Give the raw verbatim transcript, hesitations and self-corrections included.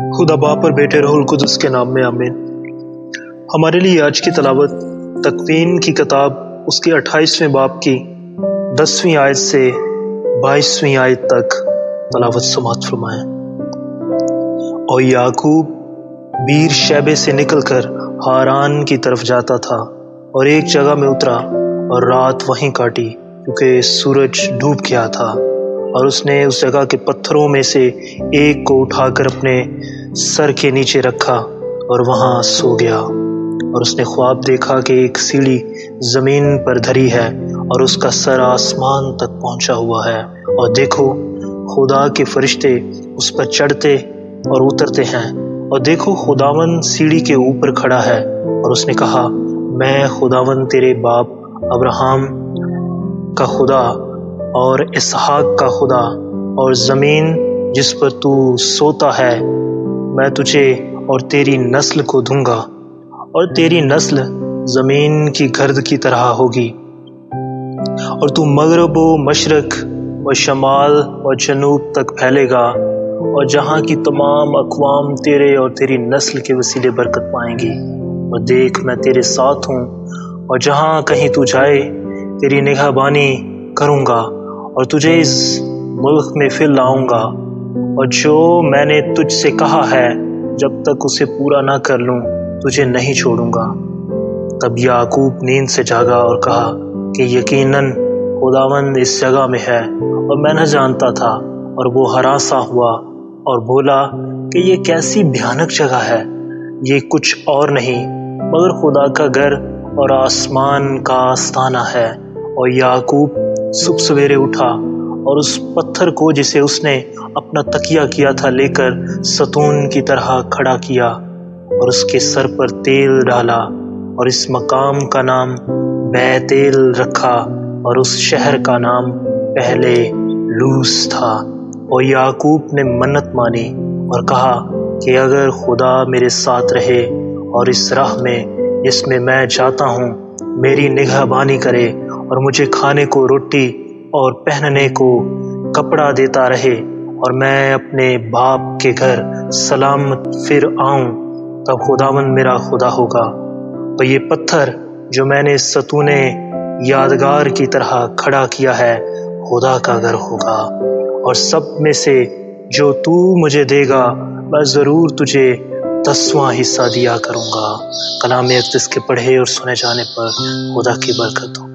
खुद अबा पर बेटे रहूल कुदस के नाम में आमीन। हमारे लिए आज की तलावत तकवीन की किताब उसके अट्ठाईसवें बाब की दसवीं आयत से बाईसवीं आयत तक तलावत समात फरमाएं। और याकूब बीर शैबे से निकलकर हारान की तरफ जाता था और एक जगह में उतरा और रात वहीं काटी क्योंकि सूरज डूब गया था। और उसने उस जगह के पत्थरों में से एक को उठाकर अपने सर के नीचे रखा और वहाँ सो गया। और उसने ख्वाब देखा कि एक सीढ़ी ज़मीन पर धरी है और उसका सर आसमान तक पहुँचा हुआ है, और देखो खुदा के फरिश्ते उस पर चढ़ते और उतरते हैं। और देखो खुदावन सीढ़ी के ऊपर खड़ा है। और उसने कहा, मैं खुदावन तेरे बाप अब्राहम का खुदा और इसहाक का खुदा, और ज़मीन जिस पर तू सोता है मैं तुझे और तेरी नस्ल को दूंगा, और तेरी नस्ल ज़मीन की गर्द की तरह होगी, और तू मगरब व मशरक व शमाल व जनूब तक फैलेगा, और जहाँ की तमाम अकवाम तेरे और तेरी नस्ल के वसीले बरकत पाएंगी। और देख, मैं तेरे साथ हूँ और जहाँ कहीं तू जाए तेरी निगहबानी करूँगा, और तुझे इस मुल्क में फिर लाऊंगा, और जो मैंने तुझसे कहा है जब तक उसे पूरा ना कर लूँ तुझे नहीं छोड़ूंगा। तब याकूब नींद से जागा और कहा कि यकीनन खुदावंद इस जगह में है और मैं न जानता था। और वो हरासा हुआ और बोला कि ये कैसी भयानक जगह है, ये कुछ और नहीं मगर खुदा का घर और आसमान का आस्ताना है। और याकूब सुबह सवेरे उठा और उस पत्थर को जिसे उसने अपना तकिया किया था लेकर सतून की तरह खड़ा किया और उसके सर पर तेल डाला, और इस मकाम का नाम बैतेल रखा, और उस शहर का नाम पहले लूस था। और याकूब ने मन्नत मानी और कहा कि अगर खुदा मेरे साथ रहे और इस राह में जिसमें मैं जाता हूँ मेरी निगहबानी करे, और मुझे खाने को रोटी और पहनने को कपड़ा देता रहे, और मैं अपने बाप के घर सलामत फिर आऊं, तब खुदावन मेरा खुदा होगा। और ये पत्थर जो मैंने सतूने यादगार की तरह खड़ा किया है खुदा का घर होगा, और सब में से जो तू मुझे देगा मैं ज़रूर तुझे दसवां हिस्सा दिया करूँगा। कलाम-ए-अक़दस के पढ़े और सुने जाने पर खुदा की बरकत हो।